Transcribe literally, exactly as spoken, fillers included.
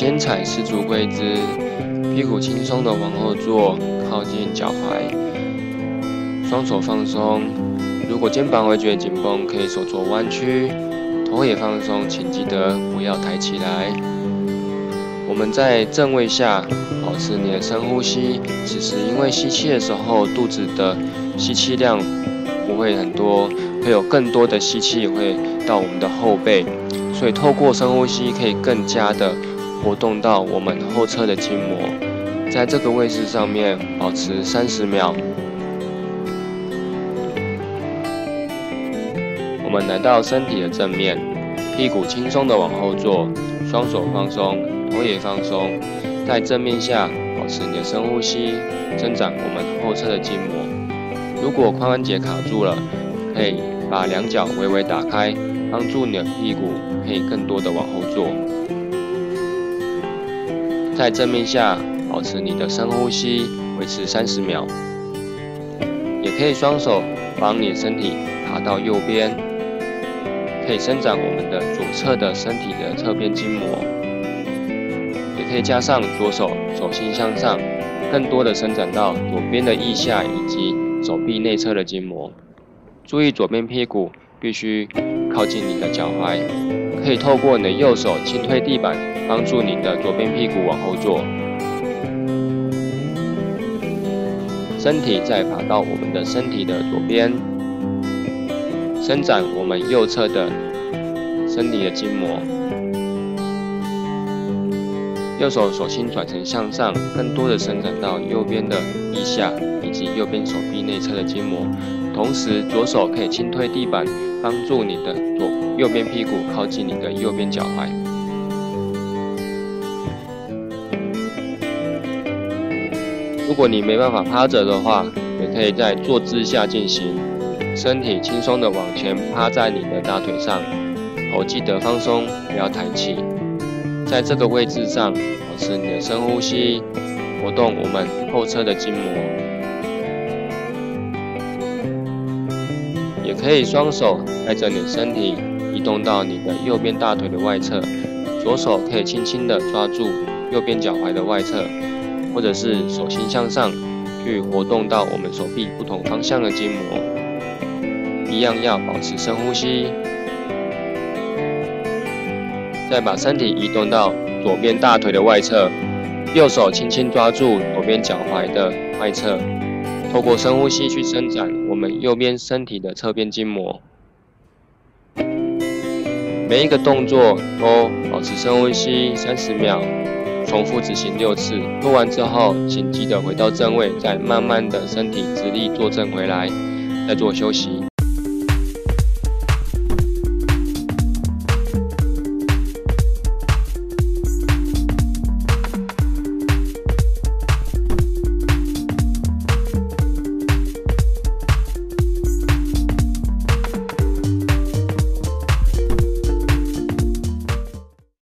纤彩十足跪姿，屁股轻松的往后坐，靠近脚踝，双手放松。如果肩膀会觉得紧绷，可以手肘弯曲，头也放松，请记得不要抬起来。我们在正位下保持你的深呼吸。此时因为吸气的时候，肚子的吸气量不会很多，会有更多的吸气会到我们的后背。 所以透过深呼吸，可以更加的活动到我们后侧的筋膜。在这个位置上面保持三十秒。我们来到身体的正面，屁股轻松的往后坐，双手放松，头也放松。在正面下保持你的深呼吸，增长我们后侧的筋膜。如果髋关节卡住了，可以把两脚微微打开。 帮助你的屁股可以更多的往后坐，在正面下保持你的深呼吸，维持三十秒。也可以双手帮你的身体爬到右边，可以伸展我们的左侧的身体的侧边筋膜。也可以加上左手，手心向上，更多的伸展到左边的腋下以及手臂内侧的筋膜。注意左边屁股必须 靠近你的脚踝，可以透过你的右手轻推地板，帮助你的左边屁股往后坐，身体再爬到我们的身体的左边，伸展我们右侧的身体的筋膜。右手手心转成向上，更多的伸展到右边的腋下以及右边手臂内侧的筋膜。 同时，左手可以轻推地板，帮助你的左右边屁股靠近你的右边脚踝。如果你没办法趴着的话，也可以在坐姿下进行，身体轻松的往前趴在你的大腿上，头记得放松，不要抬起。在这个位置上，保持你的深呼吸，活动我们后侧的筋膜。 也可以双手带着你的身体移动到你的右边大腿的外侧，左手可以轻轻的抓住右边脚踝的外侧，或者是手心向上去活动到我们手臂不同方向的筋膜。一样要保持深呼吸，再把身体移动到左边大腿的外侧，右手轻轻抓住左边脚踝的外侧，透过深呼吸去伸展 我们右边身体的侧边筋膜，每一个动作都保持深呼吸三十秒，重复执行六次。做完之后，请记得回到正位，再慢慢的身体直立坐正回来，再做休息。